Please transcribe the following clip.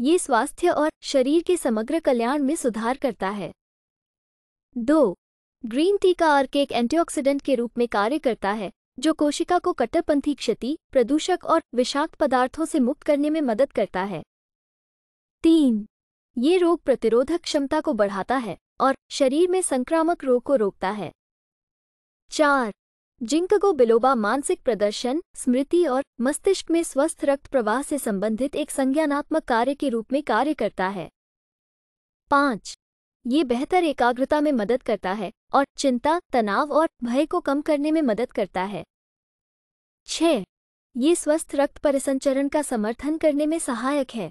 ये स्वास्थ्य और शरीर के समग्र कल्याण में सुधार करता है। 2. ग्रीन टी का अर्क एक एंटीऑक्सीडेंट के रूप में कार्य करता है जो कोशिका को कट्टरपंथी क्षति, प्रदूषक और विषाक्त पदार्थों से मुक्त करने में मदद करता है। 3. ये रोग प्रतिरोधक क्षमता को बढ़ाता है और शरीर में संक्रामक रोग को रोकता है। 4. जिंकगो बिलोबा मानसिक प्रदर्शन, स्मृति और मस्तिष्क में स्वस्थ रक्त प्रवाह से संबंधित एक संज्ञानात्मक कार्य के रूप में कार्य करता है। 5. ये बेहतर एकाग्रता में मदद करता है और चिंता, तनाव और भय को कम करने में मदद करता है। 6. ये स्वस्थ रक्त परिसंचरण का समर्थन करने में सहायक है।